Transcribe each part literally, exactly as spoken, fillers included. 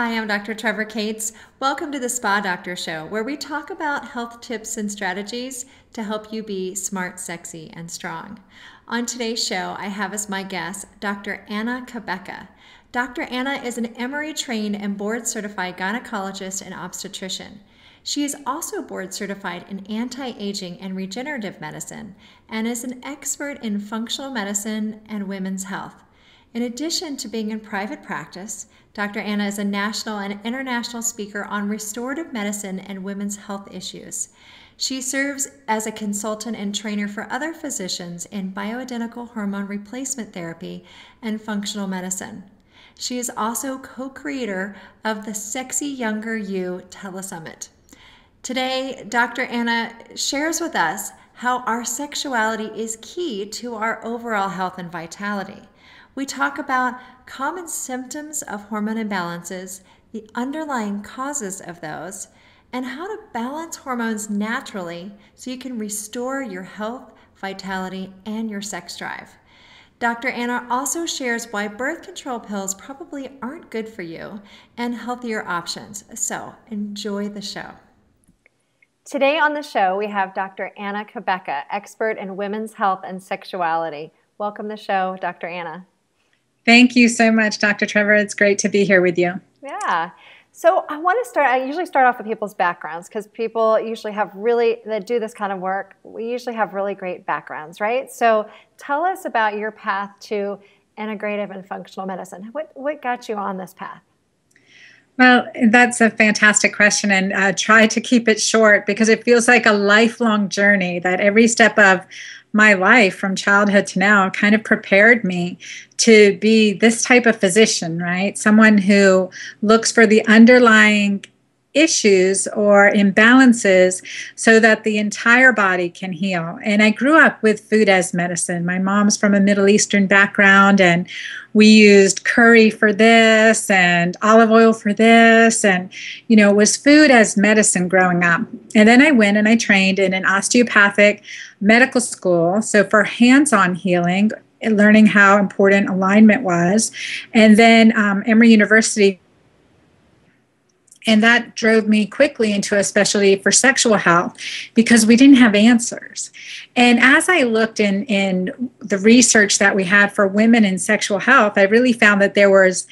Hi, I'm Doctor Trevor Cates. Welcome to the Spa Doctor Show, where we talk about health tips and strategies to help you be smart, sexy, and strong. On today's show, I have as my guest, Doctor Anna Cabeca. Doctor Anna is an Emory-trained and board-certified gynecologist and obstetrician. She is also board-certified in anti-aging and regenerative medicine and is an expert in functional medicine and women's health. In addition to being in private practice, Doctor Anna is a national and international speaker on restorative medicine and women's health issues. She serves as a consultant and trainer for other physicians in bioidentical hormone replacement therapy and functional medicine. She is also co-creator of the Sexy Younger You Telesummit. Today, Doctor Anna shares with us how our sexuality is key to our overall health and vitality. We talk about common symptoms of hormone imbalances, the underlying causes of those, and how to balance hormones naturally so you can restore your health, vitality, and your sex drive. Doctor Anna also shares why birth control pills probably aren't good for you and healthier options. So enjoy the show. Today on the show, we have Doctor Anna Cabeca, expert in women's health and sexuality. Welcome to the show, Doctor Anna. Thank you so much, Doctor Trevor. It's great to be here with you. Yeah. So I want to start, I usually start off with people's backgrounds because people usually have really, that do this kind of work, we usually have really great backgrounds, right? So tell us about your path to integrative and functional medicine. What, what got you on this path? Well, that's a fantastic question, and uh, try to keep it short because it feels like a lifelong journey that every step of my life from childhood to now kind of prepared me to be this type of physician, right? Someone who looks for the underlying issues or imbalances so that the entire body can heal. And I grew up with food as medicine. My mom's from a Middle Eastern background, and we used curry for this and olive oil for this. And, you know, it was food as medicine growing up. And then I went and I trained in an osteopathic medical school. So for hands-on healing, learning how important alignment was. And then um, Emory University. And that drove me quickly into a specialty for sexual health because we didn't have answers. And as I looked in, in the research that we had for women in sexual health, I really found that there was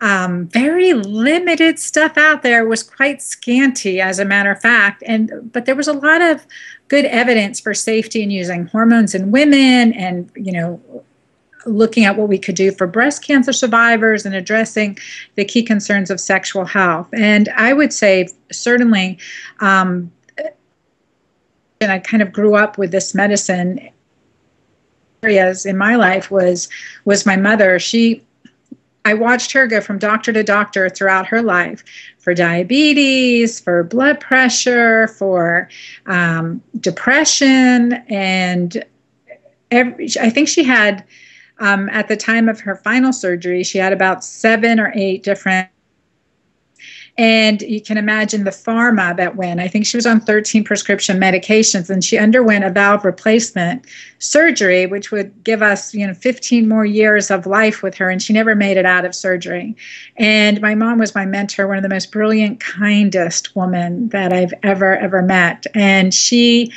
um, very limited stuff out there. It was quite scanty, as a matter of fact. And but there was a lot of good evidence for safety in using hormones in women and, you know, looking at what we could do for breast cancer survivors and addressing the key concerns of sexual health. And I would say certainly, um, and I kind of grew up with this medicine areas in my life was, was my mother. She, I watched her go from doctor to doctor throughout her life for diabetes, for blood pressure, for um, depression. And every, I think she had, Um, at the time of her final surgery, she had about seven or eight different, and you can imagine the pharma that went. I think she was on thirteen prescription medications, and she underwent a valve replacement surgery, which would give us, you know, fifteen more years of life with her, and she never made it out of surgery. And my mom was my mentor, one of the most brilliant, kindest women that I've ever, ever met. And she,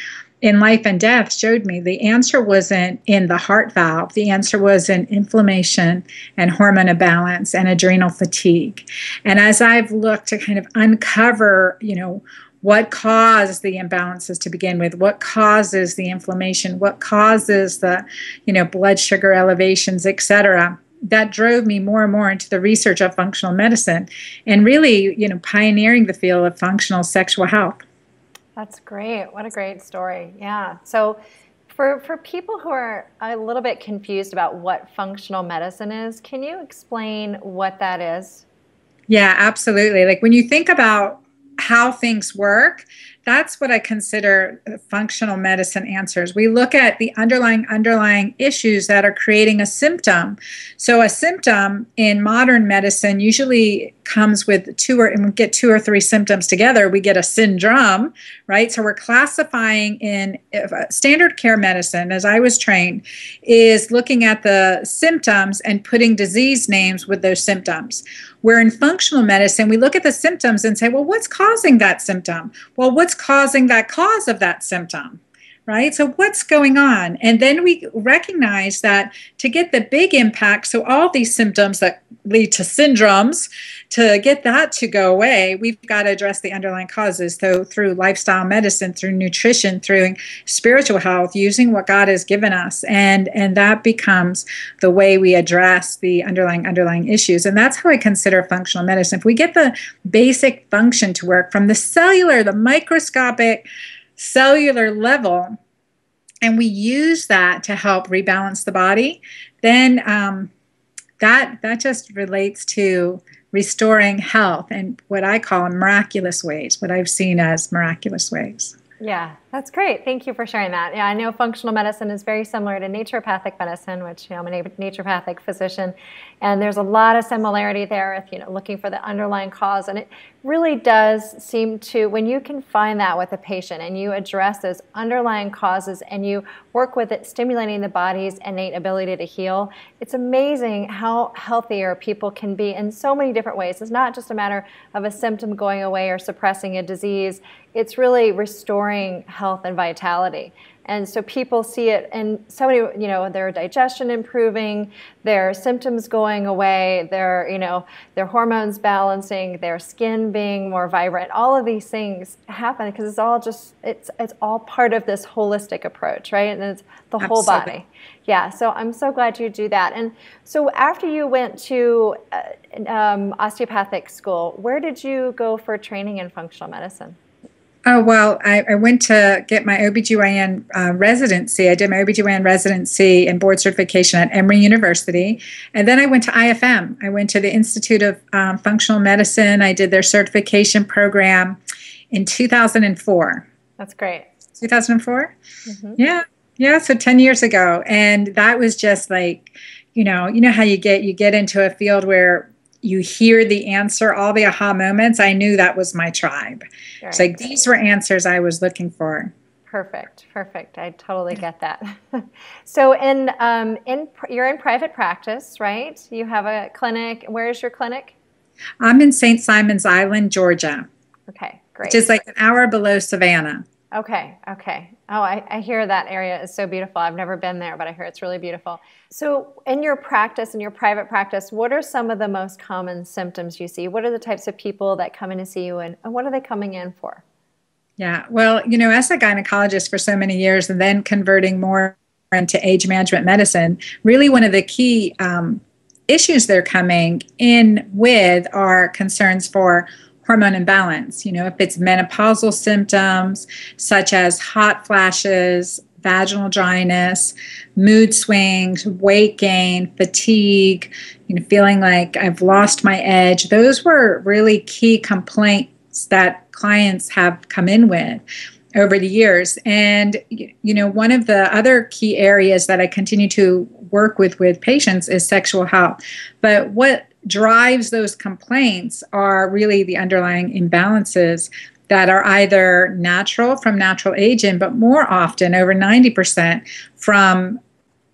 in life and death, showed me the answer wasn't in the heart valve. The answer was in inflammation and hormone imbalance and adrenal fatigue. And as I've looked to kind of uncover, you know, what caused the imbalances to begin with, what causes the inflammation, what causes the, you know, blood sugar elevations, et cetera, that drove me more and more into the research of functional medicine and really, you know, pioneering the field of functional sexual health. That's great. What a great story. Yeah. So for, for people who are a little bit confused about what functional medicine is, can you explain what that is? Yeah, absolutely. Like when you think about how things work, that's what I consider functional medicine answers. We look at the underlying, underlying issues that are creating a symptom. So a symptom in modern medicine usually comes with two or, and we get two or three symptoms together, we get a syndrome, right? So we're classifying in standard care medicine, as I was trained, is looking at the symptoms and putting disease names with those symptoms. Where in functional medicine, we look at the symptoms and say, well, what's causing that symptom? Well, what's causing that cause of that symptom? Right? So what's going on? And then we recognize that to get the big impact, so all these symptoms that lead to syndromes, to get that to go away, we've got to address the underlying causes. So through lifestyle medicine, through nutrition, through spiritual health, using what God has given us. And, and that becomes the way we address the underlying, underlying issues. And that's how I consider functional medicine. If we get the basic function to work from the cellular, the microscopic, cellular level, and we use that to help rebalance the body, then um, that that just relates to restoring health and what I call miraculous ways, what I've seen as miraculous ways. Yeah, that's great. Thank you for sharing that. Yeah, I know functional medicine is very similar to naturopathic medicine, which, you know, I'm a naturopathic physician, and there's a lot of similarity there with, you know, looking for the underlying cause. And it really does seem to, when you can find that with a patient and you address those underlying causes and you work with it, stimulating the body's innate ability to heal, it's amazing how healthier people can be in so many different ways. It's not just a matter of a symptom going away or suppressing a disease. It's really restoring health and vitality. And so people see it in so many, you know, their digestion improving, their symptoms going away, their, you know, their hormones balancing, their skin being more vibrant. All of these things happen because it's all just, it's, it's all part of this holistic approach, right? And it's the Absolutely. Whole body. Yeah, so I'm so glad you do that. And so after you went to uh, um, osteopathic school, where did you go for training in functional medicine? Oh, well, I, I went to get my O B G Y N uh, residency. I did my O B G Y N residency and board certification at Emory University. And then I went to I F M. I went to the Institute of um, Functional Medicine. I did their certification program in two thousand four. That's great. two thousand four? Mm-hmm. Yeah. Yeah. So ten years ago. And that was just like, you know, you know how you get, you get into a field where you hear the answer, all the aha moments. I knew that was my tribe. Right. It's like these were answers I was looking for. Perfect, perfect. I totally get that. So in um, in you're in private practice, right? You have a clinic. Where is your clinic? I'm in Saint Simons Island, Georgia. Okay, great. Which is like an hour below Savannah. Okay, okay. Oh, I, I hear that area is so beautiful. I've never been there, but I hear it's really beautiful. So in your practice, in your private practice, what are some of the most common symptoms you see? What are the types of people that come in to see you, and, and what are they coming in for? Yeah, well, you know, as a gynecologist for so many years and then converting more into age management medicine, really one of the key um, issues they're coming in with are concerns for hormone imbalance. You know, if it's menopausal symptoms such as hot flashes, vaginal dryness, mood swings, weight gain, fatigue, you know, feeling like I've lost my edge. Those were really key complaints that clients have come in with over the years. And, you know, one of the other key areas that I continue to work with with patients is sexual health. But what drives those complaints are really the underlying imbalances that are either natural from natural aging, but more often, over ninety percent, from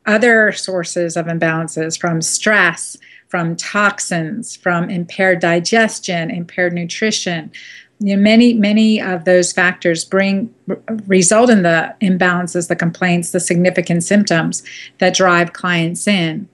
other sources of imbalances, from stress, from toxins, from impaired digestion, impaired nutrition. You know, many, many of those factors bring result in the imbalances, the complaints, the significant symptoms that drive clients in.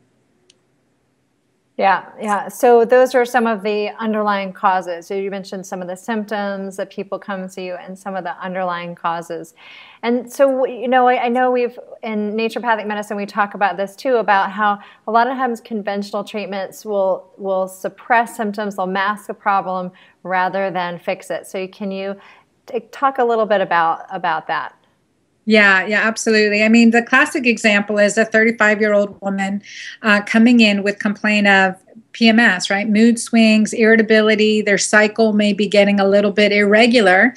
Yeah, yeah. So those are some of the underlying causes. So you mentioned some of the symptoms that people come to you and some of the underlying causes. And so, you know, I, I know we've, in naturopathic medicine, we talk about this too, about how a lot of times conventional treatments will, will suppress symptoms, they'll mask the problem rather than fix it. So can you t- talk a little bit about, about that? Yeah, yeah, absolutely. I mean, the classic example is a thirty-five-year-old woman uh, coming in with complaint of P M S, right? Mood swings, irritability, their cycle may be getting a little bit irregular.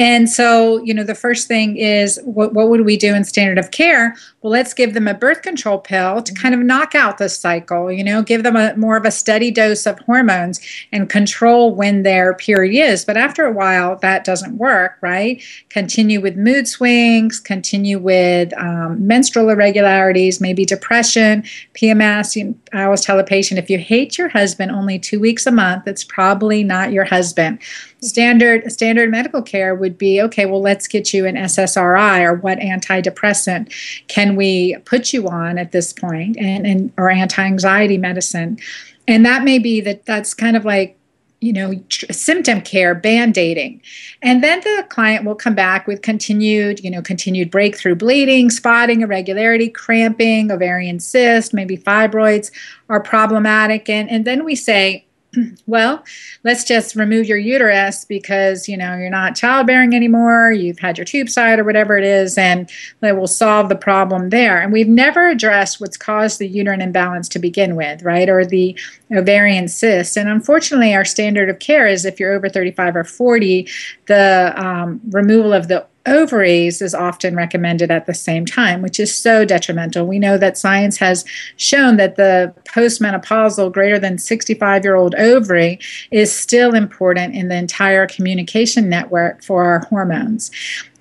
And so, you know, the first thing is, what, what would we do in standard of care? Well, let's give them a birth control pill to kind of knock out the cycle, you know, give them a more of a steady dose of hormones and control when their period is. But after a while, that doesn't work, right? Continue with mood swings, continue with um, menstrual irregularities, maybe depression, P M S. You know, I always tell a patient, if you hate your husband only two weeks a month, it's probably not your husband. Standard standard medical care would be, okay, well, let's get you an S S R I, or what antidepressant can we put you on at this point, and, and or anti-anxiety medicine. And that may be that that's kind of like, you know, tr- symptom care, band-aiding. And then the client will come back with continued, you know, continued breakthrough bleeding, spotting, irregularity, cramping, ovarian cyst, maybe fibroids are problematic. And, and then we say, well, let's just remove your uterus because, you know, you're not childbearing anymore, you've had your tube site or whatever it is, and that will solve the problem there. And we've never addressed what's caused the uterine imbalance to begin with, right, or the ovarian cyst. And unfortunately, our standard of care is if you're over thirty-five or forty, the um, removal of the ovaries is often recommended at the same time, which is so detrimental. We know that science has shown that the postmenopausal greater than sixty-five-year-old ovary is still important in the entire communication network for our hormones.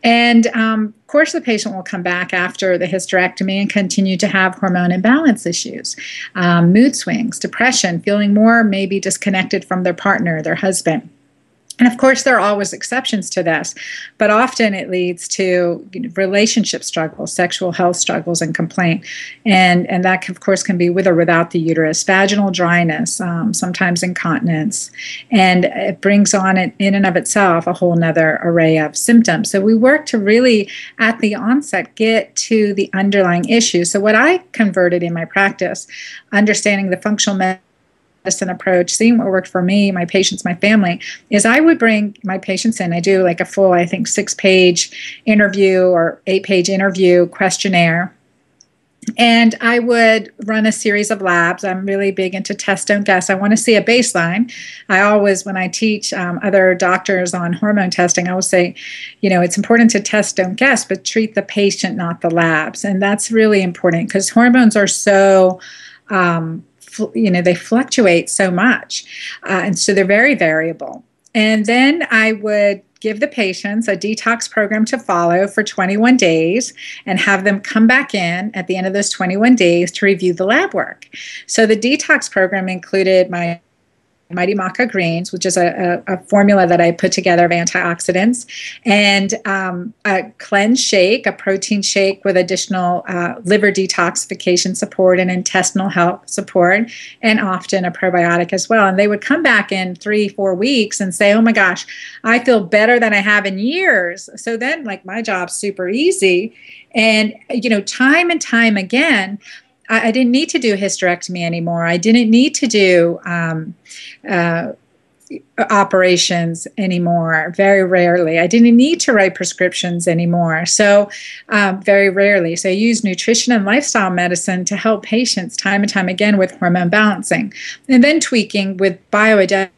And um, of course, the patient will come back after the hysterectomy and continue to have hormone imbalance issues, um, mood swings, depression, feeling more maybe disconnected from their partner, their husband. And of course, there are always exceptions to this, but often it leads to relationship struggles, sexual health struggles, and complaint. And, and that, of course, can be with or without the uterus, vaginal dryness, um, sometimes incontinence. And it brings on, it, in and of itself, a whole nother array of symptoms. So we work to really, at the onset, get to the underlying issue. So what I converted in my practice, understanding the functional medicine medicine approach, seeing what worked for me, my patients, my family, is I would bring my patients in. I do like a full, I think, six-page interview or eight-page interview questionnaire. And I would run a series of labs. I'm really big into test, don't guess. I want to see a baseline. I always, when I teach um, other doctors on hormone testing, I will say, you know, it's important to test, don't guess, but treat the patient, not the labs. And that's really important because hormones are so... Um, you know, they fluctuate so much. Uh, and so they're very variable. And then I would give the patients a detox program to follow for twenty-one days and have them come back in at the end of those twenty-one days to review the lab work. So the detox program included my Mighty Maca Greens, which is a, a, a formula that I put together of antioxidants, and um, a cleanse shake, a protein shake with additional uh, liver detoxification support and intestinal health support, and often a probiotic as well. And they would come back in three, four weeks and say, oh my gosh, I feel better than I have in years. So then, like, my job's super easy. And, you know, time and time again, I didn't need to do hysterectomy anymore. I didn't need to do um, uh, operations anymore, very rarely. I didn't need to write prescriptions anymore, so um, very rarely. So I use nutrition and lifestyle medicine to help patients time and time again with hormone balancing, and then tweaking with bioidentical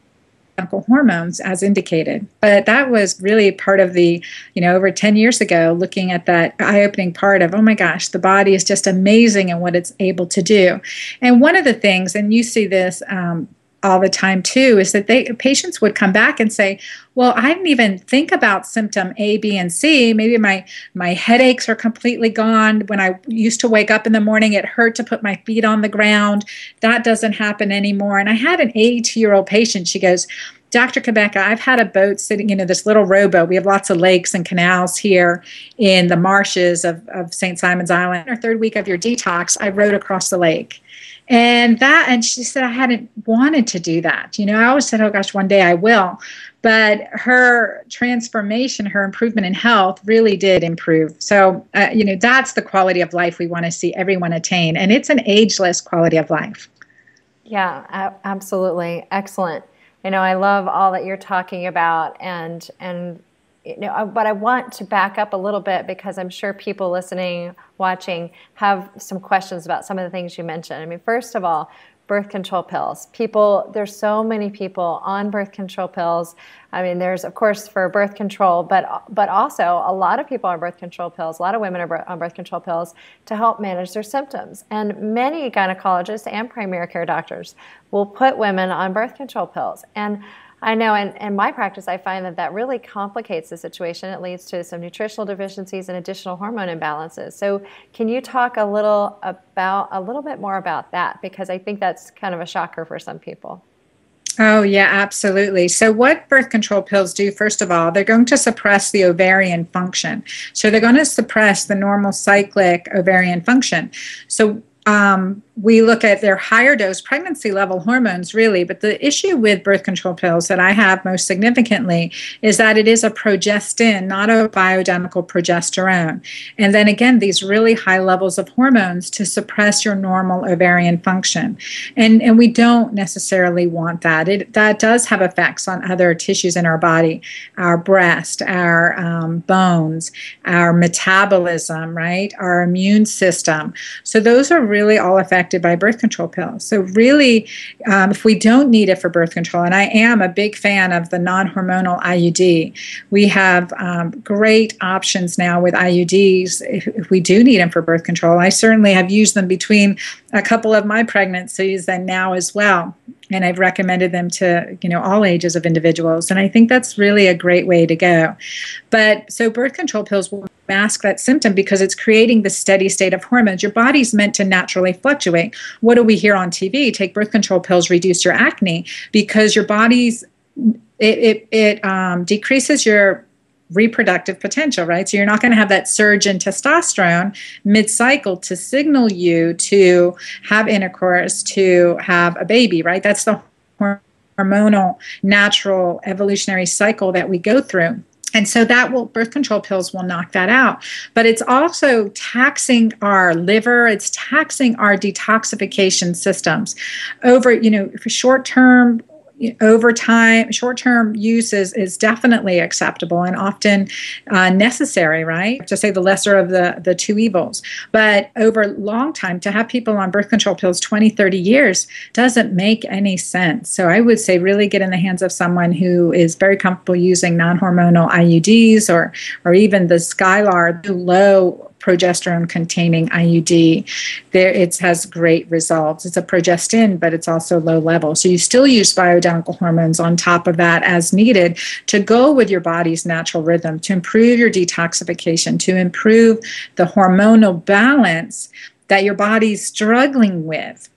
hormones as indicated. But that was really part of the, you know, over ten years ago, looking at that eye-opening part of, oh my gosh, the body is just amazing and what it's able to do. And one of the things, and you see this um, all the time too, is that they patients would come back and say, well, I didn't even think about symptom A, B, and C. Maybe my my headaches are completely gone. When I used to wake up in the morning, it hurt to put my feet on the ground. That doesn't happen anymore. And I had an eighty-two-year-old patient. She goes, Doctor Cabeca, I've had a boat sitting, you know, this little rowboat. We have lots of lakes and canals here in the marshes of, of Saint Simons Island. Our third week of your detox, I rowed across the lake. And that, and she said, I hadn't wanted to do that. You know, I always said, oh gosh, one day I will. But her transformation, her improvement in health really did improve. So, uh, you know, that's the quality of life we want to see everyone attain. And it's an ageless quality of life. Yeah, absolutely. Excellent. You know, I love all that you're talking about. And, and you know, but I want to back up a little bit because I'm sure people listening, watching, have some questions about some of the things you mentioned. I mean, first of all, birth control pills. People, there's so many people on birth control pills. I mean, there's, of course, for birth control, but but also a lot of people are on birth control pills. A lot of women are on birth control pills to help manage their symptoms. And many gynecologists and primary care doctors will put women on birth control pills. And I know in, in my practice, I find that that really complicates the situation. It leads to some nutritional deficiencies and additional hormone imbalances. So can you talk a little about, a little bit more about that? Because I think that's kind of a shocker for some people. Oh, yeah, absolutely. So what birth control pills do, first of all, they're going to suppress the ovarian function. So they're going to suppress the normal cyclic ovarian function. So Um, we look at their higher dose pregnancy level hormones, really, but the issue with birth control pills that I have most significantly is that it is a progestin, not a bioidentical progesterone. And then again, these really high levels of hormones to suppress your normal ovarian function. And, and we don't necessarily want that. It, that does have effects on other tissues in our body, our breast, our um, bones, our metabolism, right? Our immune system. So those are really all affected by birth control pills. So really, um, if we don't need it for birth control, and I am a big fan of the non-hormonal I U D, we have um, great options now with I U Ds if, if we do need them for birth control. I certainly have used them between a couple of my pregnancies and now as well. And I've recommended them to, you know, all ages of individuals. And I think that's really a great way to go. But so birth control pills will mask that symptom because it's creating the steady state of hormones. Your body's meant to naturally fluctuate. What do we hear on T V? Take birth control pills, reduce your acne, because your body's, it, it, it um, decreases your reproductive potential, right? So you're not going to have that surge in testosterone mid-cycle to signal you to have intercourse, to have a baby, right? That's the hormonal, natural, evolutionary cycle that we go through. And so that will, birth control pills will knock that out. But it's also taxing our liver. It's taxing our detoxification systems over, you know, for short-term. Over time, short-term use is, is definitely acceptable and often uh, necessary, right? To say the lesser of the, the two evils. But over long time, to have people on birth control pills twenty, thirty years doesn't make any sense. So I would say really get in the hands of someone who is very comfortable using non-hormonal I U Ds or, or even the Skylar, the low progesterone-containing I U D, there it has great results. It's a progestin, but it's also low level. So you still use bioidentical hormones on top of that as needed to go with your body's natural rhythm, to improve your detoxification, to improve the hormonal balance that your body's struggling with.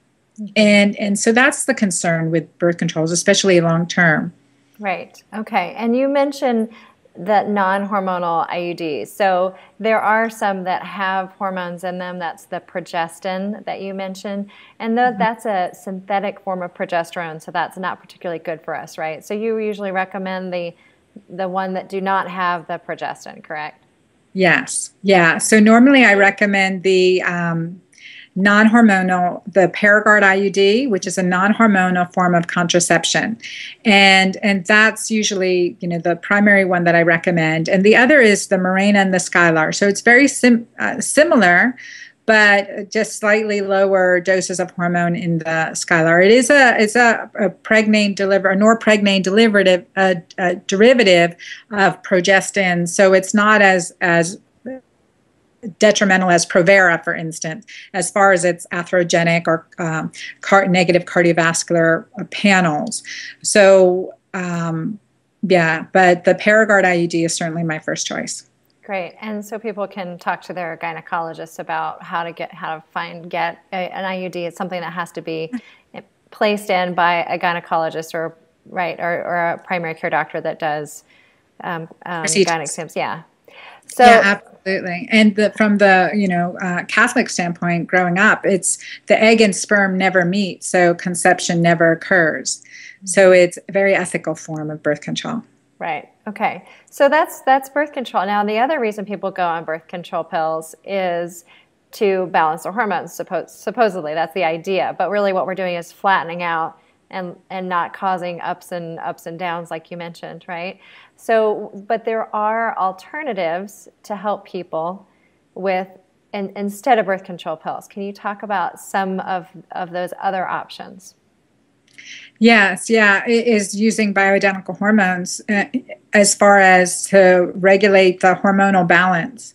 And, and so that's the concern with birth controls, especially long-term. Right. Okay. And you mentioned that non-hormonal I U Ds. So there are some that have hormones in them. That's the progestin that you mentioned. And th- mm-hmm. that's a synthetic form of progesterone, so that's not particularly good for us, right? So you usually recommend the, the one that do not have the progestin, correct? Yes. Yeah. So normally I recommend the um, non-hormonal, the Paragard I U D, which is a non-hormonal form of contraception. And, and that's usually, you know, the primary one that I recommend. And the other is the Mirena and the Skylar. So it's very sim uh, similar, but just slightly lower doses of hormone in the Skylar. It is a, it's a, a pregnane deliver, a norpregnane derivative, a, a derivative of progestin. So it's not as, as, detrimental as Provera, for instance, as far as its atherogenic or um, car negative cardiovascular panels. So, um, yeah, but the Paragard I U D is certainly my first choice. Great. And so people can talk to their gynecologist about how to get, how to find, get a, an I U D. It's something that has to be placed in by a gynecologist or, right, or, or a primary care doctor that does um, um, gyne exams. Yeah. So, yeah, absolutely. And the, from the, you know, uh, Catholic standpoint, growing up, it's the egg and sperm never meet, so conception never occurs. Mm-hmm. So it's a very ethical form of birth control. Right. Okay. So that's, that's birth control. Now, the other reason people go on birth control pills is to balance their hormones, suppose, supposedly. That's the idea. But really what we're doing is flattening out and, and not causing ups and ups and downs like you mentioned, right? So, but there are alternatives to help people with in, instead of birth control pills. Can you talk about some of, of those other options? Yes, yeah, it is using bioidentical hormones uh, as far as to regulate the hormonal balance.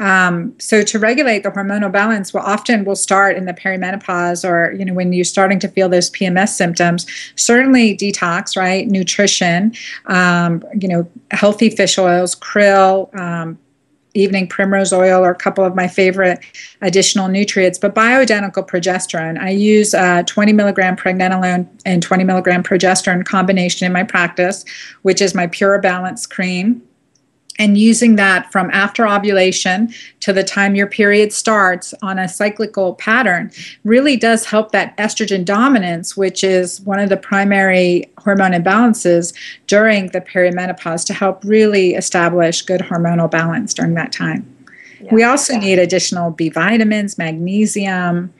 Um, so to regulate the hormonal balance, well, often we'll start in the perimenopause, or, you know, when you're starting to feel those P M S symptoms, certainly detox, right? Nutrition, um, you know, healthy fish oils, krill, um, evening primrose oil are a couple of my favorite additional nutrients, but bioidentical progesterone. I use uh, twenty milligram pregnenolone and twenty milligram progesterone combination in my practice, which is my Pure Balance cream. And using that from after ovulation to the time your period starts on a cyclical pattern really does help that estrogen dominance, which is one of the primary hormone imbalances during the perimenopause, to help really establish good hormonal balance during that time. Yeah, we also yeah. need additional B vitamins, magnesium.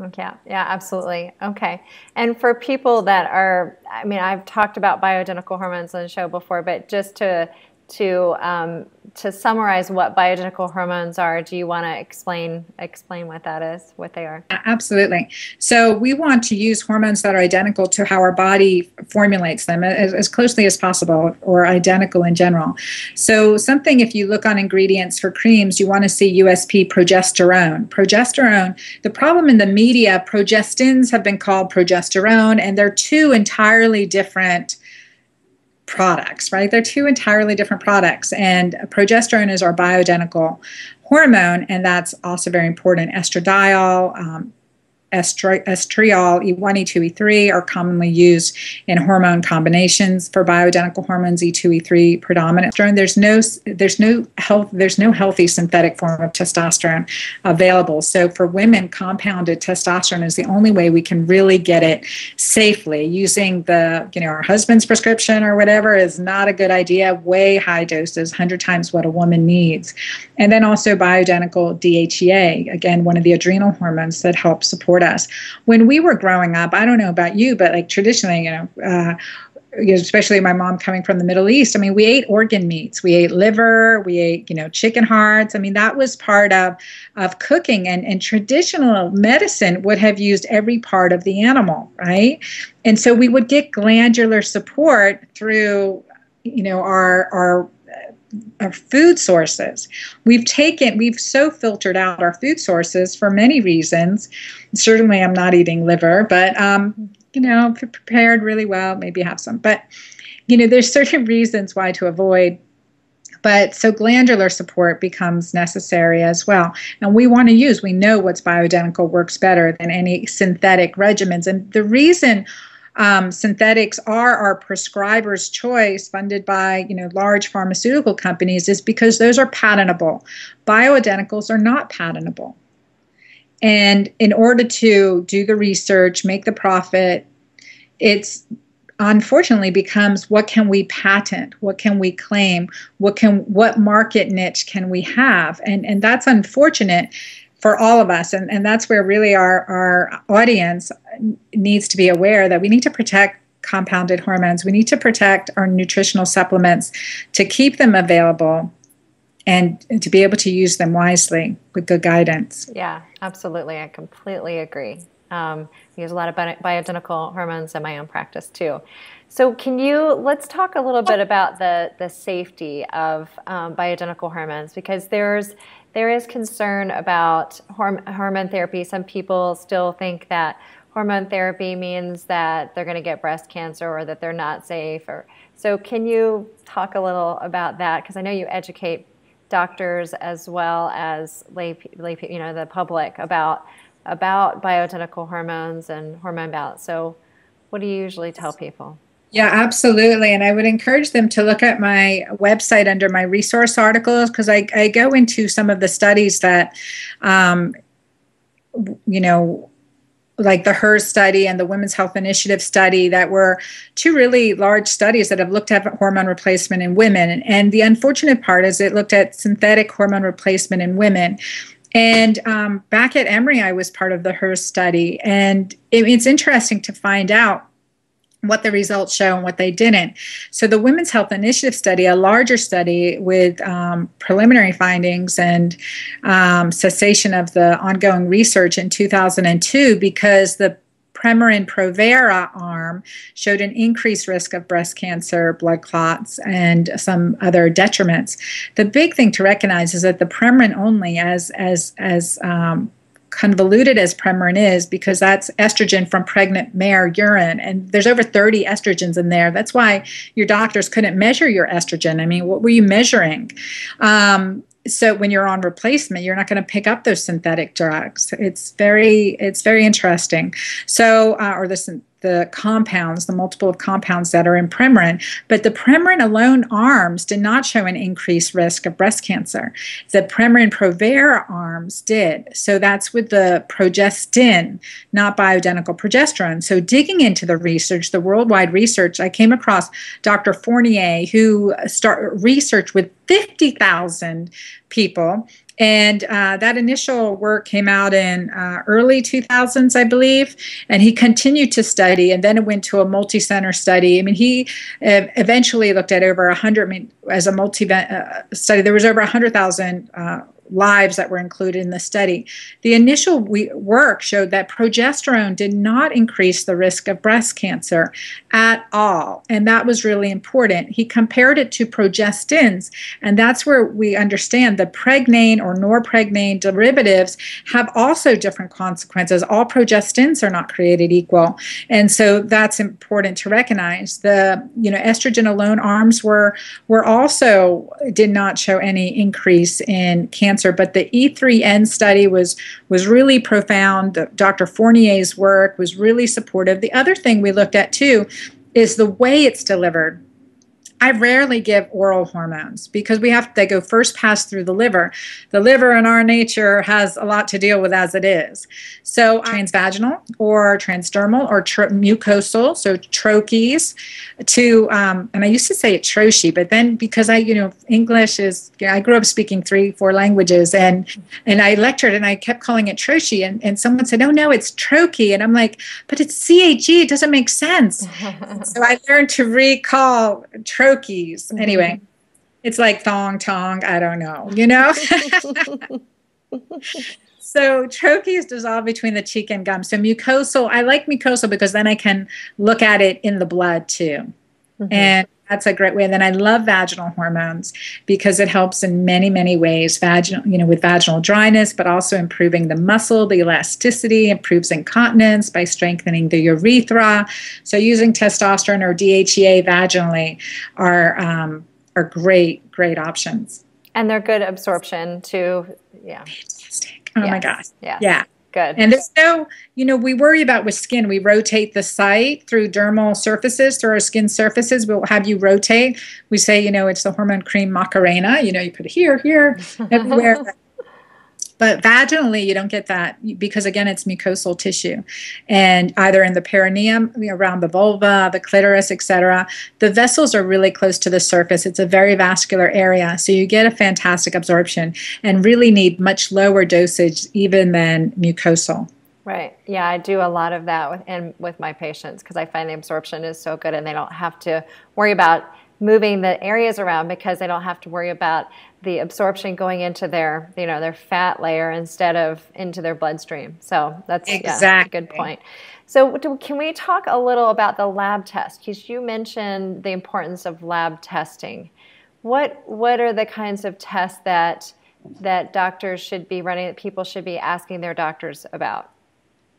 Okay. Yeah, absolutely. Okay. And for people that are, I mean, I've talked about bioidentical hormones on the show before, but just to to um, to summarize what bioidentical hormones are, do you want to explain explain what that is, what they are? Absolutely. So we want to use hormones that are identical to how our body formulates them as, as closely as possible, or identical in general. So something, if you look on ingredients for creams, you want to see U S P progesterone. Progesterone, the problem in the media, progestins have been called progesterone, and they're two entirely different products, right? They're two entirely different products, and progesterone is our bioidentical hormone, and that's also very important. Estradiol, um, estri estriol, E one, E two, E three are commonly used in hormone combinations for bioidentical hormones. E two, E three predominant. There's no, there's no health, there's no healthy synthetic form of testosterone available. So for women, compounded testosterone is the only way we can really get it safely. Using the, you know, our husband's prescription or whatever is not a good idea. Way high doses, one hundred times what a woman needs. And then also bioidentical D H E A, again, one of the adrenal hormones that helps support us. When we were growing up, I don't know about you, but like traditionally, you know, uh, especially my mom coming from the Middle East, I mean, we ate organ meats, we ate liver, we ate, you know, chicken hearts. I mean, that was part of, of cooking, and, and traditional medicine would have used every part of the animal, right? And so we would get glandular support through, you know, our, our, our food sources. We've taken, we've so filtered out our food sources for many reasons. Certainly I'm not eating liver, but, um, you know, prepared really well, maybe have some, but, you know, there's certain reasons why to avoid. But so glandular support becomes necessary as well. And we want to use, we know what's bioidentical works better than any synthetic regimens. And the reason Um, synthetics are our prescriber's choice, funded by, you know, large pharmaceutical companies, is because those are patentable. Bioidenticals are not patentable. And in order to do the research, make the profit, it's unfortunately becomes, what can we patent? What can we claim? What can, what market niche can we have? And, and that's unfortunate for all of us. And, and that's where really our, our audience needs to be aware that we need to protect compounded hormones. We need to protect our nutritional supplements to keep them available and to be able to use them wisely with good guidance. Yeah, absolutely. I completely agree. Um, I use a lot of bi bioidentical hormones in my own practice too. So can you, let's talk a little bit about the, the safety of um, bioidentical hormones, because there's, there is concern about horm hormone therapy. Some people still think that hormone therapy means that they're going to get breast cancer, or that they're not safe. Or, so can you talk a little about that? Because I know you educate doctors as well as lay, lay, you know, the public about about bioidentical hormones and hormone balance. So what do you usually tell people? Yeah, absolutely. And I would encourage them to look at my website under my resource articles, because I, I go into some of the studies that, um, you know, like the HERS study and the Women's Health Initiative study, that were two really large studies that have looked at hormone replacement in women. And, and the unfortunate part is it looked at synthetic hormone replacement in women. And um, back at Emory, I was part of the HERS study. And it, it's interesting to find out what the results show and what they didn't. So the Women's Health Initiative study, a larger study with um, preliminary findings and um, cessation of the ongoing research in two thousand two, because the Premarin Provera arm showed an increased risk of breast cancer, blood clots, and some other detriments. The big thing to recognize is that the Premarin only, as as as um, convoluted as Premarin is, because that's estrogen from pregnant mare urine, and there's over thirty estrogens in there. That's why your doctors couldn't measure your estrogen. I mean, what were you measuring? Um, So when you're on replacement, you're not going to pick up those synthetic drugs. It's very, it's very interesting. So, uh, or the the compounds, the multiple of compounds that are in Premarin, but the Premarin alone arms did not show an increased risk of breast cancer. The Premarin Provera arms did. So that's with the progestin, not bioidentical progesterone. So digging into the research, the worldwide research, I came across Doctor Fournier, who started research with fifty thousand people, and uh, that initial work came out in uh, early two thousands, I believe, and he continued to study, and then it went to a multi-center study. I mean, he uh, eventually looked at over one hundred, I mean, as a multi-study, uh, there was over one hundred thousand uh, lives that were included in the study. The initial we work showed that progesterone did not increase the risk of breast cancer at all, and that was really important. He compared it to progestins, and that's where we understand the pregnane or norpregnane derivatives have also different consequences. All progestins are not created equal, and so that's important to recognize. The you know estrogen alone arms were were also did not show any increase in cancer. But the E three N study was was really profound. Doctor Fournier's work was really supportive. The other thing we looked at too is the way it's delivered. I rarely give oral hormones because we have they go first pass through the liver. The liver in our nature has a lot to deal with as it is. So transvaginal or transdermal or mucosal, so troches to um, and I used to say it troche, but then because I you know English is you know, I grew up speaking three four languages and and I lectured and I kept calling it troche, and and someone said, oh no, it's troche, and I'm like, but it's C A G, it doesn't make sense. So I learned to recall troche. Mm-hmm. Anyway, it's like thong tong, I don't know, you know? So troches dissolve between the cheek and gum. So mucosal, I like mucosal because then I can look at it in the blood too. Mm-hmm. And that's a great way. And then I love vaginal hormones because it helps in many, many ways, vaginal, you know, with vaginal dryness, but also improving the muscle, the elasticity, improves incontinence by strengthening the urethra. So using testosterone or D H E A vaginally are, um, are great, great options. And they're good absorption too. Yeah. Fantastic. Oh yes. My gosh. Yes. Yeah. Good. And there's no, you know, we worry about with skin, we rotate the site through dermal surfaces, through our skin surfaces, we'll have you rotate. We say, you know, it's the hormone cream Macarena, you know, you put it here, here, everywhere. But vaginally, you don't get that because, again, it's mucosal tissue. And either in the perineum, around the vulva, the clitoris, et cetera, the vessels are really close to the surface. It's a very vascular area. So you get a fantastic absorption and really need much lower dosage even than mucosal. Right. Yeah, I do a lot of that with, and with my patients because I find the absorption is so good and they don't have to worry about moving the areas around because they don't have to worry about the absorption going into their, you know, their fat layer instead of into their bloodstream. So that's, exactly. Yeah, that's a good point. So do, can we talk a little about the lab test? Because you mentioned the importance of lab testing. What what are the kinds of tests that that doctors should be running, that people should be asking their doctors about?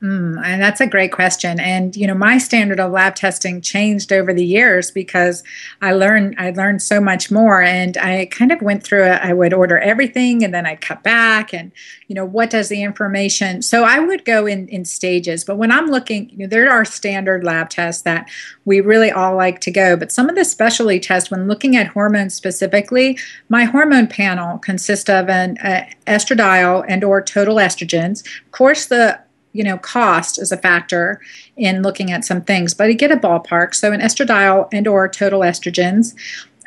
Mm, and that's a great question. And, you know, my standard of lab testing changed over the years because I learned, I learned so much more, and I kind of went through it. I would order everything and then I'd cut back and, you know, what does the information? So I would go in, in stages, but when I'm looking, you know, there are standard lab tests that we really all like to go, but some of the specialty tests when looking at hormones specifically, my hormone panel consists of an uh, estradiol and or total estrogens. Of course, the you know, cost is a factor in looking at some things, but you get a ballpark. So an estradiol and or total estrogens.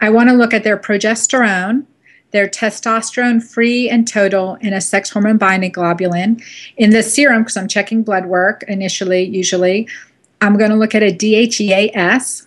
I want to look at their progesterone, their testosterone free and total, and a sex hormone binding globulin. In the serum, because I'm checking blood work initially, usually, I'm going to look at a D H E A S,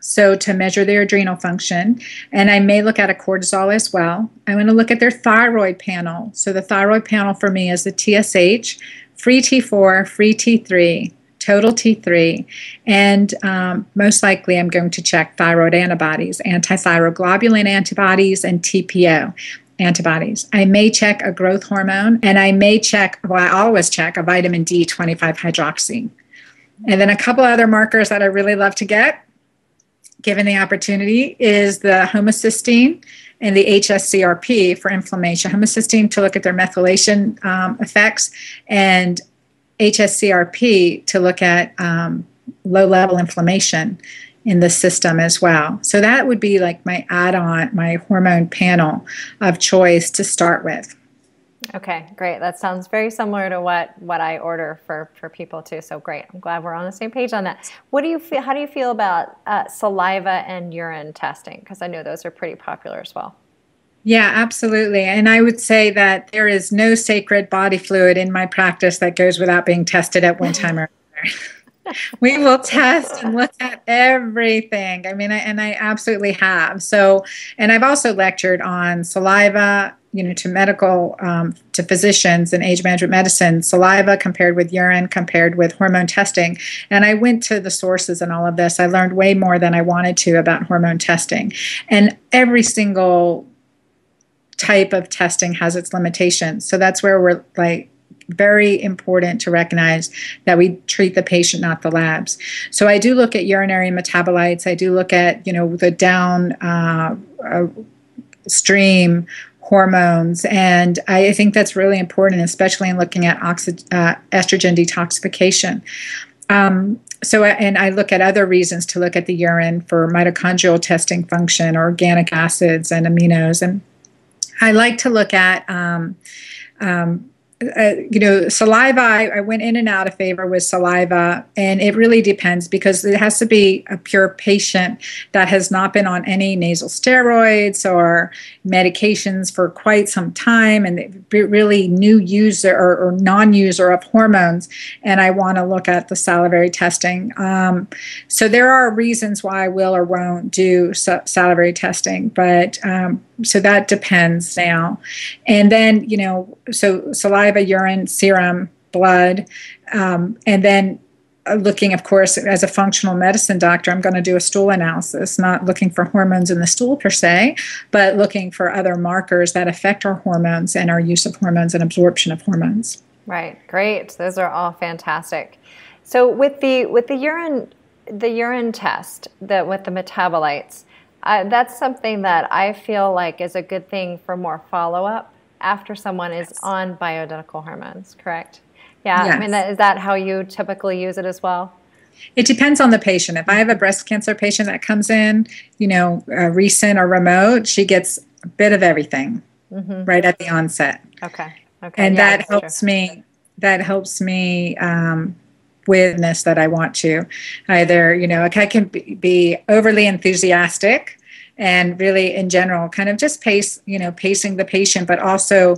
so to measure their adrenal function, and I may look at a cortisol as well. I'm going to look at their thyroid panel. So the thyroid panel for me is the T S H, free T four, free T three, total T three, and um, most likely I'm going to check thyroid antibodies, antithyroglobulin antibodies, and T P O antibodies. I may check a growth hormone, and I may check, well, I always check a vitamin D twenty-five hydroxy. And then a couple other markers that I really love to get, given the opportunity, is the homocysteine and the H S C R P for inflammation. Homocysteine to look at their methylation um, effects, and H S C R P to look at um, low-level inflammation in the system as well. So that would be like my add-on, my hormone panel of choice to start with. Okay, great. That sounds very similar to what, what I order for, for people too. So great. I'm glad we're on the same page on that. What do you feel, how do you feel about uh, saliva and urine testing? Because I know those are pretty popular as well. Yeah, absolutely. And I would say that there is no sacred body fluid in my practice that goes without being tested at one time or another. We will test and look at everything. I mean, I, and I absolutely have. So, and I've also lectured on saliva, you know, to medical, um, to physicians in age management medicine, saliva compared with urine, compared with hormone testing. And I went to the sources and all of this. I learned way more than I wanted to about hormone testing. And every single type of testing has its limitations. So that's where we're like, very important to recognize that we treat the patient, not the labs. So I do look at urinary metabolites. I do look at, you know, the down uh, uh, stream hormones, and I think that's really important, especially in looking at oxy uh, estrogen detoxification. Um, so, I, and I look at other reasons to look at the urine for mitochondrial testing function, or organic acids and aminos, and I like to look at. Um, um, Uh, you know, saliva, I, I went in and out of favor with saliva, and it really depends, because it has to be a pure patient that has not been on any nasal steroids or medications for quite some time, and really new user or, or non-user of hormones, and I want to look at the salivary testing. Um, so there are reasons why I will or won't do sa salivary testing, but um, so that depends now. And then, you know, so saliva, urine, serum, blood, um, and then looking, of course, as a functional medicine doctor, I'm going to do a stool analysis, not looking for hormones in the stool per se, but looking for other markers that affect our hormones and our use of hormones and absorption of hormones. Right. Great. Those are all fantastic. So with the with the urine, the urine test, the, with the metabolites, uh, that's something that I feel like is a good thing for more follow-up after someone is yes. on bioidentical hormones, correct? Yeah, yes. I mean, that, is that how you typically use it as well? It depends on the patient. If I have a breast cancer patient that comes in, you know, uh, recent or remote, she gets a bit of everything mm-hmm. right at the onset. Okay, okay. And yeah, that helps true. me, that helps me um, with this that I want to. Either, you know, like I can be overly enthusiastic, and really, in general, kind of just pace, you know, pacing the patient, but also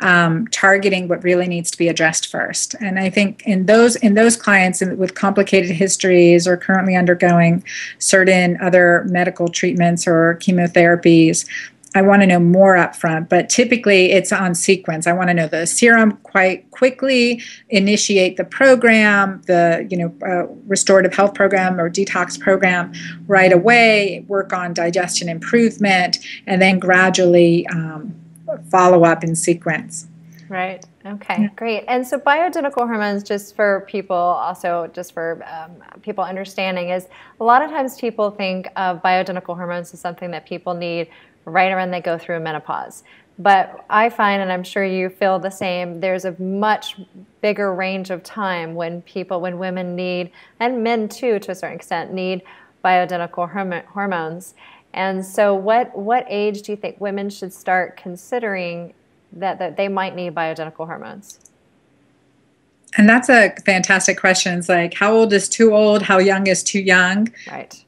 um, targeting what really needs to be addressed first. And I think in those in those clients with complicated histories or currently undergoing certain other medical treatments or chemotherapies, I want to know more upfront, but typically it's on sequence. I want to know the serum quite quickly, initiate the program, the you know uh, restorative health program or detox program right away, work on digestion improvement, and then gradually um, follow up in sequence. Right. Okay, yeah. Great. And so bioidentical hormones, just for people also, just for um, people understanding, is a lot of times people think of bioidentical hormones as something that people need right around they go through menopause. But I find, and I'm sure you feel the same, there's a much bigger range of time when people, when women need, and men too to a certain extent, need bioidentical horm hormones. And so what, what age do you think women should start considering that, that they might need bioidentical hormones? And that's a fantastic question. It's like, how old is too old? How young is too young? Right.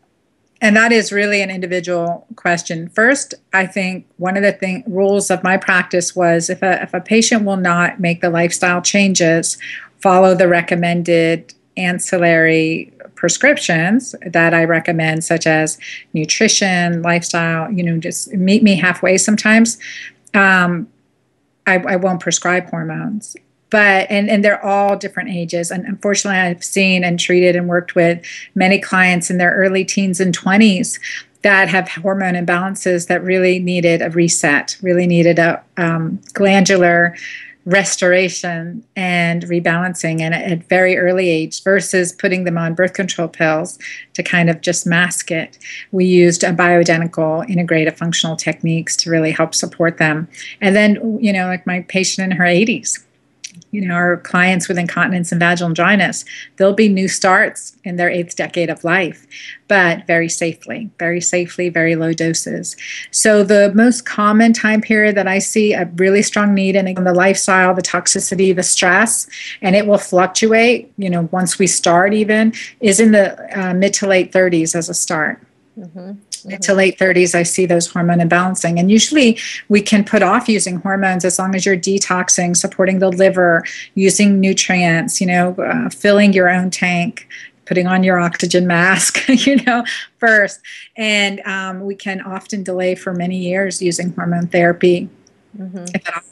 And that is really an individual question. First, I think one of the thing, rules of my practice was if a, if a patient will not make the lifestyle changes, follow the recommended ancillary prescriptions that I recommend, such as nutrition, lifestyle, you know, just meet me halfway sometimes, um, I, I won't prescribe hormones. But, and, and they're all different ages. And unfortunately, I've seen and treated and worked with many clients in their early teens and twenties that have hormone imbalances that really needed a reset, really needed a um, glandular restoration and rebalancing and at very early age versus putting them on birth control pills to kind of just mask it. We used a bioidentical integrative functional techniques to really help support them. And then, you know, like my patient in her eighties, you know, our clients with incontinence and vaginal dryness, there'll be new starts in their eighth decade of life, but very safely, very safely, very low doses. So the most common time period that I see a really strong need in the lifestyle, the toxicity, the stress, and it will fluctuate, you know, once we start even, is in the uh, mid to late thirties as a start. Mm-hmm. Mid to late thirties, I see those hormone imbalancing. And usually we can put off using hormones as long as you're detoxing, supporting the liver, using nutrients, you know, uh, filling your own tank, putting on your oxygen mask, you know, first. And um, we can often delay for many years using hormone therapy. Mm-hmm. If at all.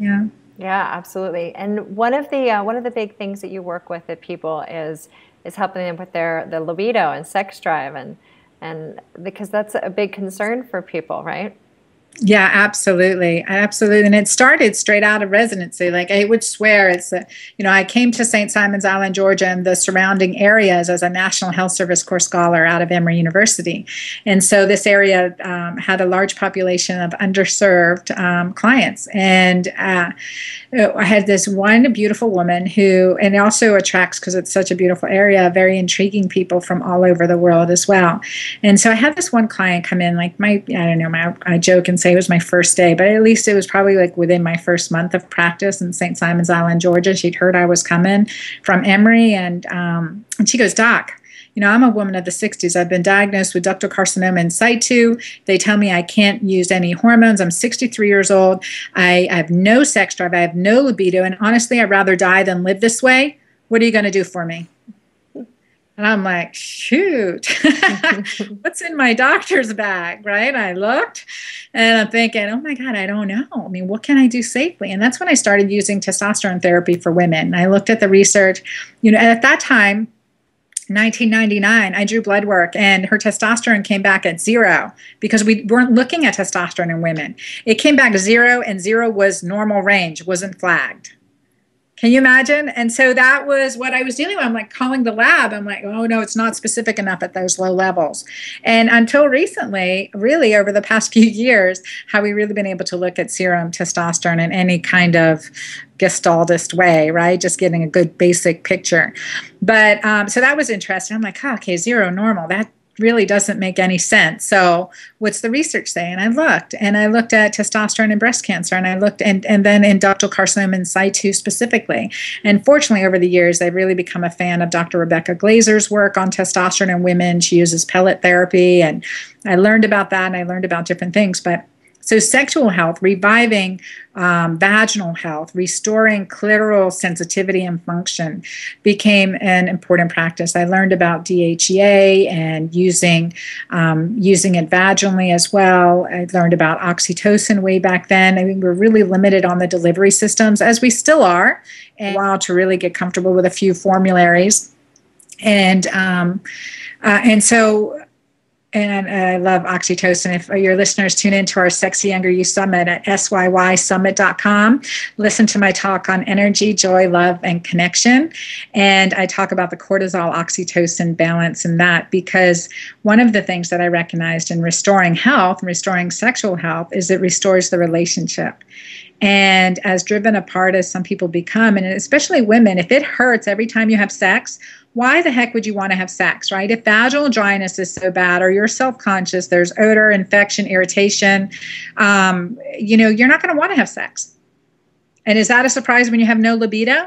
Yeah. Yeah, absolutely. And one of the uh, one of the big things that you work with at people is is helping them with their the libido and sex drive and And because that's a big concern for people, right? Yeah, absolutely. Absolutely. And it started straight out of residency. Like I would swear it's, a, you know, I came to Saint Simons Island, Georgia and the surrounding areas as a National Health Service Corps scholar out of Emory University. And so this area um, had a large population of underserved um, clients. And uh, I had this one beautiful woman who, and it also attracts, because it's such a beautiful area, very intriguing people from all over the world as well. And so I had this one client come in, like my, I don't know, my, I joke and say it was my first day, but at least it was probably like within my first month of practice in Saint Simons Island, Georgia. She'd heard I was coming from Emory, and um, and she goes, "Doc, you know, I'm a woman of the sixties. I've been diagnosed with ductal carcinoma in situ. They tell me I can't use any hormones. I'm sixty-three years old. I, I have no sex drive. I have no libido. And honestly, I'd rather die than live this way. What are you going to do for me?" And I'm like, shoot, what's in my doctor's bag, right? I looked and I'm thinking, oh my God, I don't know. I mean, what can I do safely? And that's when I started using testosterone therapy for women. And I looked at the research, you know, and at that time, nineteen ninety-nine, I drew blood work and her testosterone came back at zero because we weren't looking at testosterone in women. It came back to zero, and zero was normal range, wasn't flagged. Can you imagine? And so that was what I was dealing with. I'm like calling the lab. I'm like, oh no, it's not specific enough at those low levels. And until recently, really over the past few years, have we really been able to look at serum testosterone in any kind of Gestaltist way, right? Just getting a good basic picture. But um, so that was interesting. I'm like, oh, okay, zero normal. That really doesn't make any sense. So what's the research say? And I looked, and I looked at testosterone and breast cancer, and I looked, and, and then in ductal carcinoma in situ specifically. And fortunately, over the years, I've really become a fan of Doctor Rebecca Glazer's work on testosterone in women. She uses pellet therapy, and I learned about that, and I learned about different things. But so sexual health, reviving um, vaginal health, restoring clitoral sensitivity and function became an important practice. I learned about D H E A and using um, using it vaginally as well. I learned about oxytocin way back then. I mean, we were really limited on the delivery systems, as we still are, and while to really get comfortable with a few formularies. And, um, uh, and so... And I love oxytocin. If your listeners tune into our Sexy Younger You Summit at s y y summit dot com, listen to my talk on energy, joy, love, and connection. And I talk about the cortisol oxytocin balance in that, because one of the things that I recognized in restoring health and restoring sexual health is it restores the relationship. And as driven apart as some people become, and especially women, if it hurts every time you have sex, why the heck would you want to have sex, right? If vaginal dryness is so bad, or you're self-conscious, there's odor, infection, irritation, um, you know, you're not going to want to have sex. And is that a surprise when you have no libido?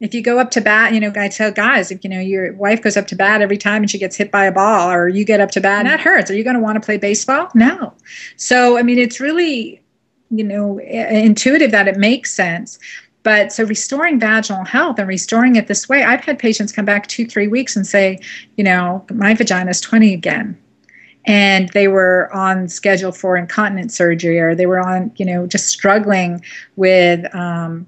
If you go up to bat, you know, I tell guys, if, you know, your wife goes up to bat every time and she gets hit by a ball, or you get up to bat and that hurts, are you going to want to play baseball? No. So, I mean, it's really, you know, intuitive that it makes sense. But so restoring vaginal health and restoring it this way, I've had patients come back two, three weeks and say, you know, my vagina's twenty again. And they were on schedule for incontinence surgery, or they were on, you know, just struggling with um,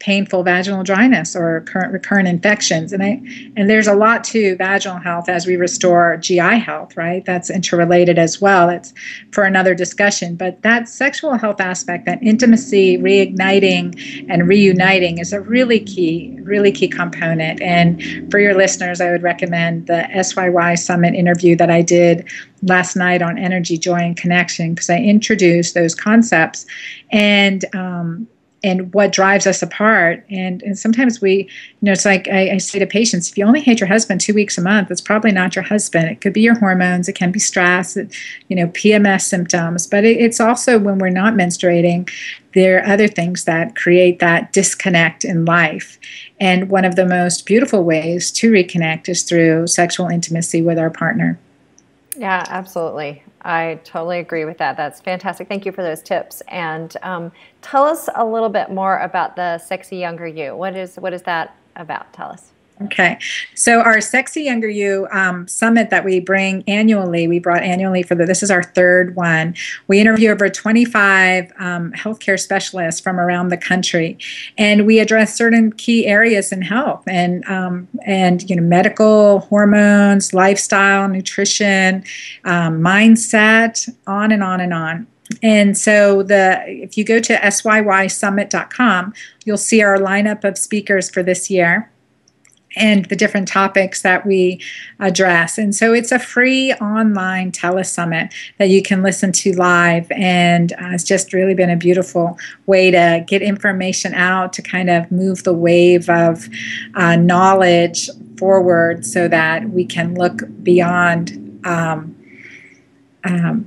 painful vaginal dryness or current recurrent infections. And I, and there's a lot to vaginal health as we restore G I health, right? That's interrelated as well. It's for another discussion. But that sexual health aspect, that intimacy, reigniting and reuniting is a really key, really key component. And for your listeners, I would recommend the S Y Y Summit interview that I did last night on energy, joy, and connection, because I introduced those concepts and, um, and what drives us apart. And, and sometimes we, you know, it's like I, I say to patients, if you only hate your husband two weeks a month, it's probably not your husband. It could be your hormones. It can be stress, it, you know, P M S symptoms. But it, it's also when we're not menstruating, there are other things that create that disconnect in life. And one of the most beautiful ways to reconnect is through sexual intimacy with our partner. Yeah, absolutely. I totally agree with that. That's fantastic. Thank you for those tips. And um, tell us a little bit more about the Sexy Younger You. What is what is that about? Tell us. Okay. So our Sexy Younger You um, Summit that we bring annually, we brought annually for the, this is our third one. We interview over twenty-five um, healthcare specialists from around the country, and we address certain key areas in health and, um, and, you know, medical, hormones, lifestyle, nutrition, um, mindset, on and on and on. And so the if you go to S Y Y summit dot com, you'll see our lineup of speakers for this year and the different topics that we address. And so it's a free online telesummit that you can listen to live, and uh, it's just really been a beautiful way to get information out, to kind of move the wave of uh, knowledge forward so that we can look beyond um, um,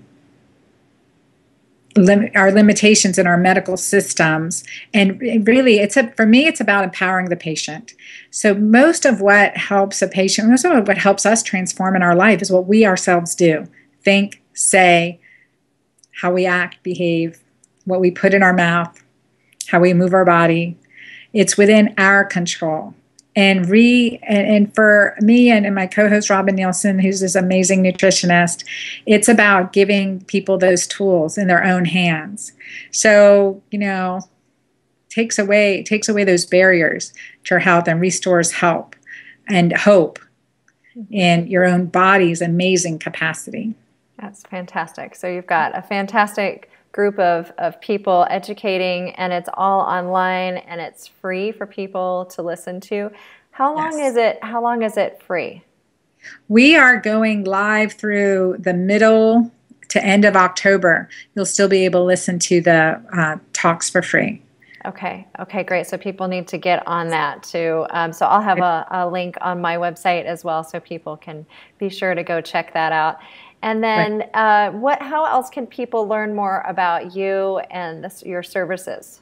Lim- our limitations in our medical systems. And really, it's a, for me, it's about empowering the patient. So most of what helps a patient, most of what helps us transform in our life is what we ourselves do. Think, say, how we act, behave, what we put in our mouth, how we move our body. It's within our control. And re and, and for me and, and my co-host Robin Nielsen, who's this amazing nutritionist, it's about giving people those tools in their own hands. So, you know, takes away takes away those barriers to your health and restores help and hope in your own body's amazing capacity. That's fantastic. So you've got a fantastic group of, of people educating, and it's all online and it's free for people to listen to. How long yes. is it, how long is it free? We are going live through the middle to end of October. You'll still be able to listen to the uh, talks for free. Okay. Okay, great. So people need to get on that too. Um, so I'll have a, a link on my website as well, so people can be sure to go check that out. And then uh, what? How else can people learn more about you and this, your services?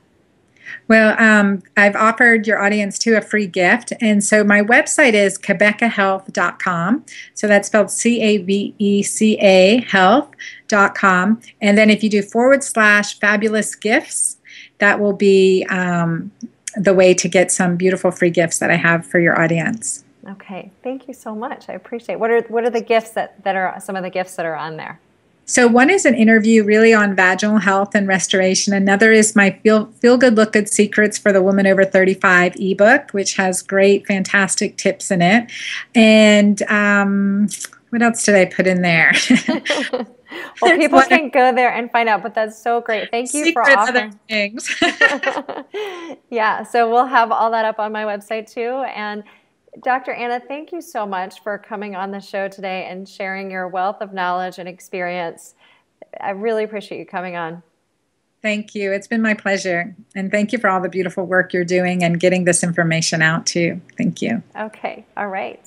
Well, um, I've offered your audience, too, a free gift. And so my website is cabeca health dot com. So that's spelled C A B E C A health dot com. And then if you do forward slash fabulous gifts, that will be um, the way to get some beautiful free gifts that I have for your audience. Okay, thank you so much. I appreciate it. What are what are the gifts that, that are some of the gifts that are on there? So one is an interview really on vaginal health and restoration. Another is my Feel Feel Good Look Good Secrets for the Woman Over thirty-five ebook, which has great, fantastic tips in it. And um, what else did I put in there? Well, people can go there and find out, but that's so great. Thank you Secrets for offering. Other things. Yeah, so we'll have all that up on my website too. And Doctor Anna, thank you so much for coming on the show today and sharing your wealth of knowledge and experience. I really appreciate you coming on. Thank you. It's been my pleasure. And thank you for all the beautiful work you're doing and getting this information out too. Thank you. Okay. All right.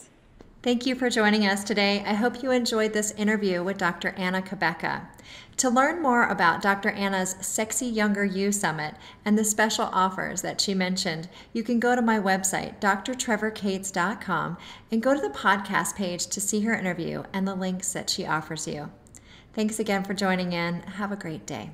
Thank you for joining us today. I hope you enjoyed this interview with Doctor Anna Cabeca. To learn more about Doctor Anna's Sexy Younger You Summit and the special offers that she mentioned, you can go to my website, d r trevor cates dot com, and go to the podcast page to see her interview and the links that she offers you. Thanks again for joining in. Have a great day.